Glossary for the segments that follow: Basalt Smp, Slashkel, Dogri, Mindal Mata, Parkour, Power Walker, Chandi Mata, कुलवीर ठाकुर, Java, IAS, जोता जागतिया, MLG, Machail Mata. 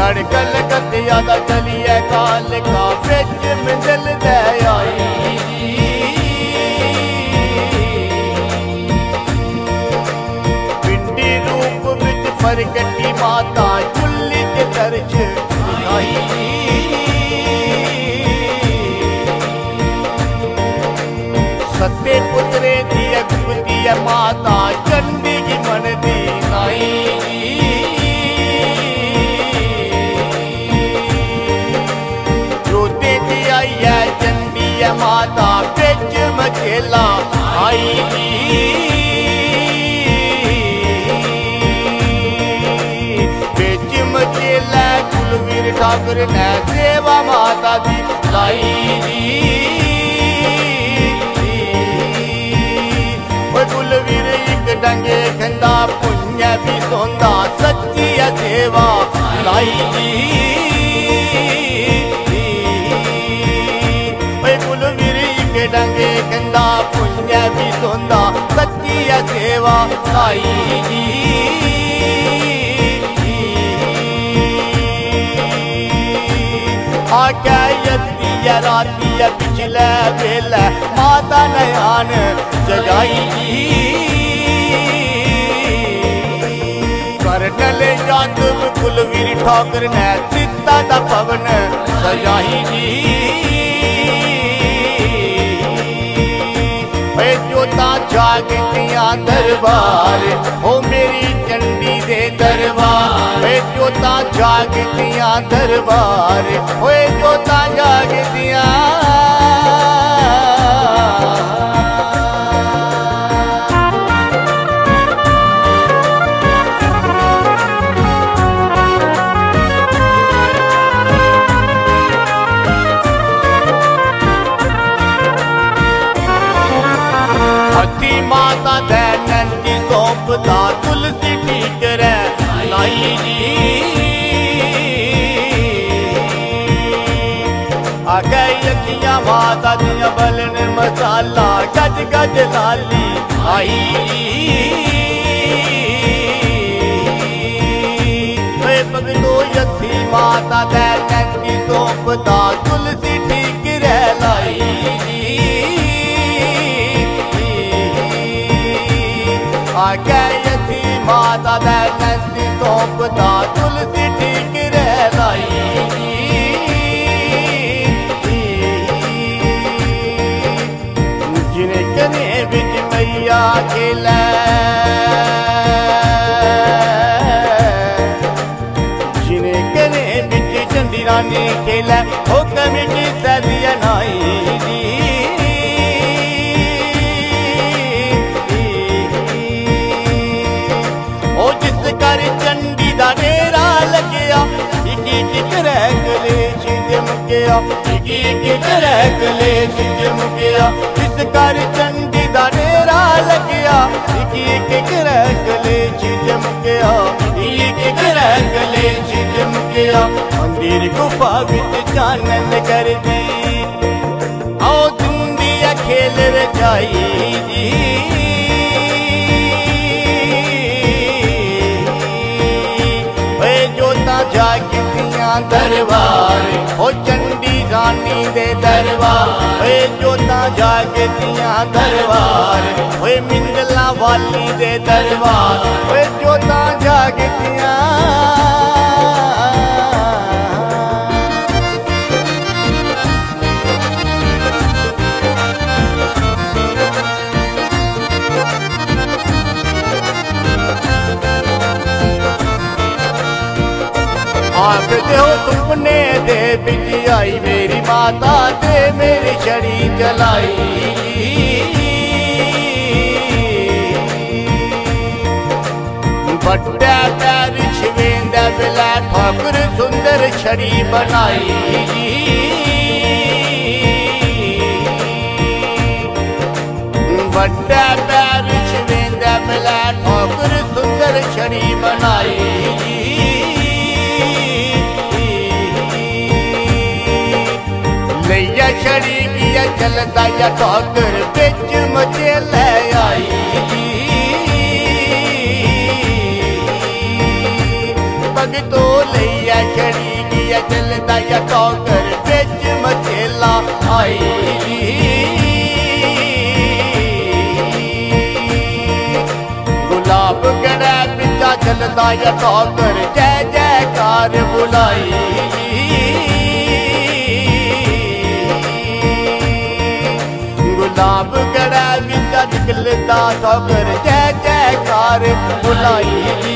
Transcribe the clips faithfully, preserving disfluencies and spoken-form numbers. गढ़ कलकतिया दा चलिए काल का बिच मंजिल दे आई पिंडी रूप बिच प्रगटी माता चुल्ली ते दर्ज आई सत्ते पुत्रे दी अगुती है माता चंडी की मन दी नाई माता बिच मचेला आई बिच मचेला कुलवीर ठाकुर ने सेवा माता दी लाई कुलवीर एक डंगे खंदा पुण्य भी सोंदा सच्ची है सेवा लाई डंगे गंदा पुण्य भी सोंदा सच्ची है सेवा लाई आख्या यती है राती है पिछले वेले माता नयान जगाई करनल यादव कुलवीर ठाकुर ने सीता दा पवन सजाई जोता जागतिया दरबार ओ मेरी चंडी दे दरबार जोता जागतिया दरबार ओ जोता जागतिया माता दे नंदी सौंपदा तुलसी ठीक रे लाई आगे यकिया माता दिया बलन मसाला गज गज लाली आई भगतो यथी माता दे नंदी सौंपदा तुलसी ठीक रे लाई आगे यथी माता दे नंदी सौंपदा तुलसी ठीक रे लाई जिने कने बिच मैया खेलै जिने कने बिच चंडी रानी खेलै हुक्म जी सदिया नाई कर चंडी दा डेरा लग्या इकी इक रह गले चमकिया इकी इक रह गले चमकिया इस कर चंडी दा डेरा लग्या इकी इक रह गले चमकिया इकी इक रह गले चमकिया मंदिर गुफा बिच चानन कर दी आओ तुंदी खेल रचाई दी जागतिया दरबार ओ चंडी रानी दे दरबार ए जोता जागतिया दरबार ओए मिंदला वाली दे दरबार ओए जोता जागतिया हो सुपने दे बिच आई मेरी माता ते मेरी छड़ी चलाई बट्टा पैर शिवेंद बिला ठाकुर सुंदर छड़ी बनाई बट्टा पैर शिवेंद बिला ठाकुर सुंदर छड़ी बनाई या छड़ी किया चलता या ठाकुर बिच मचेला आई भगतो जग तो लैया चढ़ी गिया चलता या डॉगर बिच मचेला आई गुलाब गड़ा बिचा चलता या डॉगर जय जयकार बुलाई गुलाब गड़ा बिचा निकलता डॉगर जय जयकार बुलाई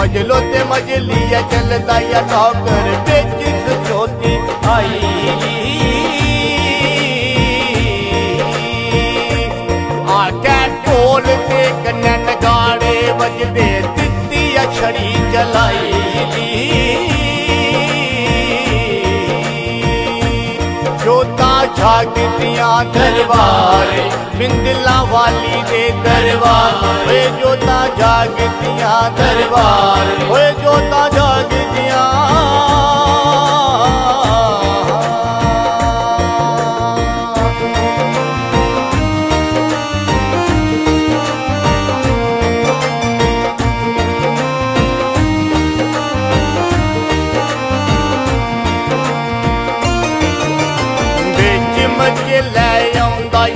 मजलो ते मजलिया चलता या डॉगर बिच सचोती आई आके ढोल के कन्ने नगाड़े बजदे दित्ती या छड़ी चलाई जोता जागतियां दरबार बिंदला वाली दे दरबार जोता जागतियां दरबार जोता जागतियां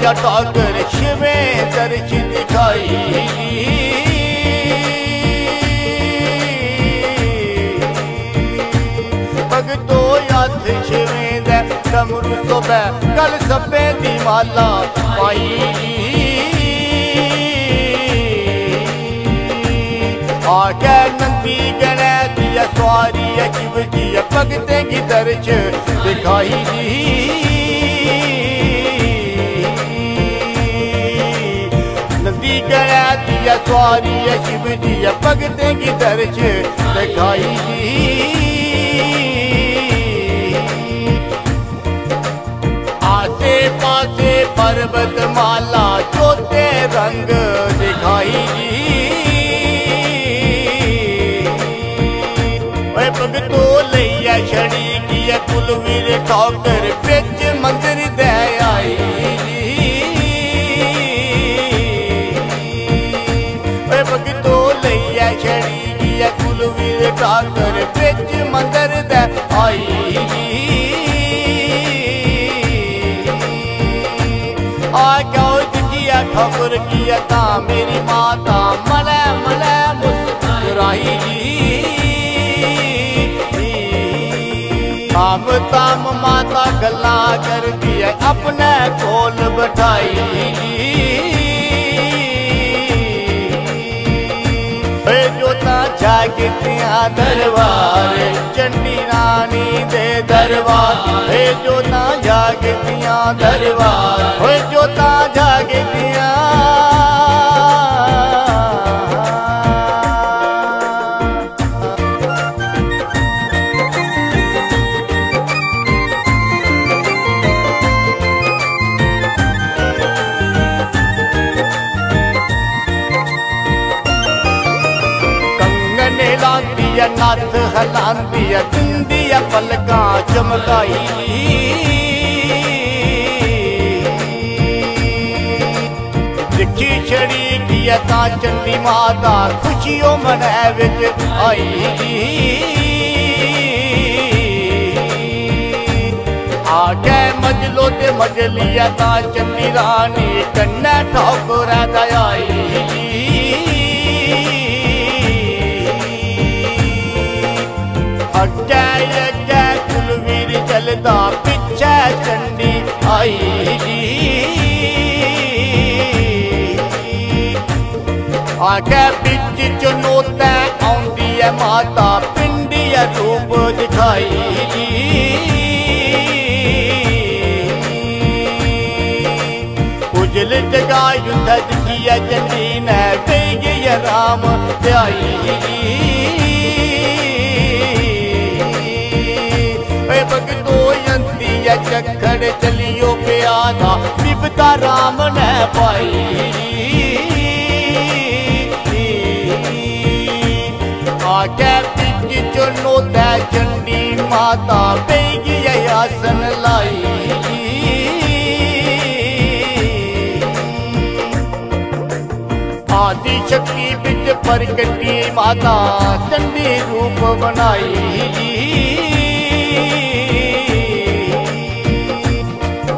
या डॉगर शिवे दर्ज दिखाई भगतो याद शिवे दमरू सोबे कल सपे दी माला पाई आगे नंदी गणे दिया सवारी शिव जी भगते की दर्ज दिखाई दी दिया सवारी शिव जी भगते की दर्ज दिखाई आसे पासे पर्वत माला जोते रंग दिखाई भगतो लैया छड़ी किया कुलवीर डॉगर बिच मंदिर दे आई कुलवीर डॉगर बिच मंदिर दे आई आया खबर किया था मेरी माता मले मले मुस्कुराई ताम ताम माता गल्ला कर दिया अपने कोल बैठाई जोता जागतिया दरबार चंडी रानी दे दरबार जोता जागतिया दरबार जोता जागतिया नाथ हलांदी जिंदी पलका चमकाई दिखी छड़ी दिया ता चंडी माता खुशियों मनै विच आई आके मजलो ते मजलिया ता चंडी रानी कन्नै ठोकर आई अग्गे अग्गे कुलवीर चलदा पिछे चंडी आई आगे बिच चुनौते आउंदी है माता पिंडी रूप दिखाई उजल जगा युद्ध दिखी है चंडी ने गई राम त्याई भगतो यंती या चक्कर चलियो प्यादा विपदा राम ने पाई आगे बिच चुनौते चंडी माता बेगी आसन लाई आदि शक्ति बिच प्रगटी माता चंडी रूप बनाई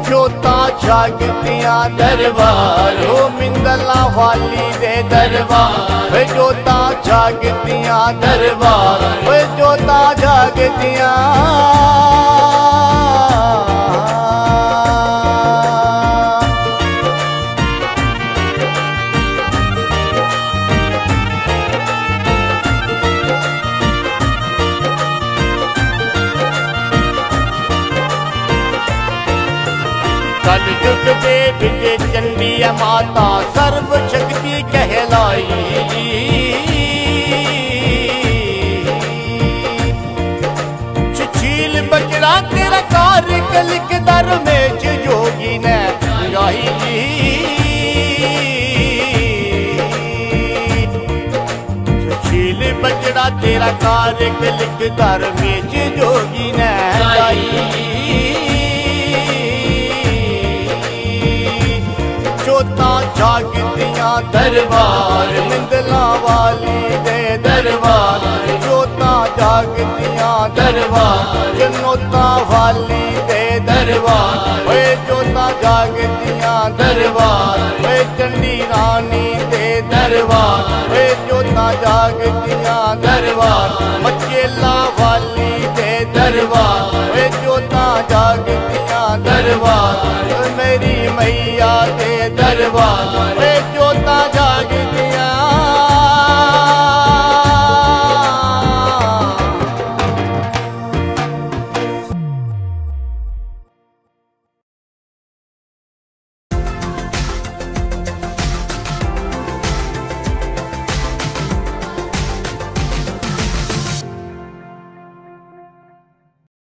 जोता जागतिया दरबार हो मिंदला वाली दे दरबार जोता जागतिया दरबार जोता जागतिया चंडी माता सर्व शक्ति कहलाई छील बचड़ा तेरा कार्य कलिक दर में जोगी ने छील बचड़ा तेरा कार्य कलिक दर में जोगी ने जोता जागतिया दरबार मिंदला वाली दे दरबार जोता जागतिया दरबार जनोता वाली दे दरबार वे जोता जागतिया दरबार वे चंडी रानी दे दरबार वे जोता जागतिया दरबार।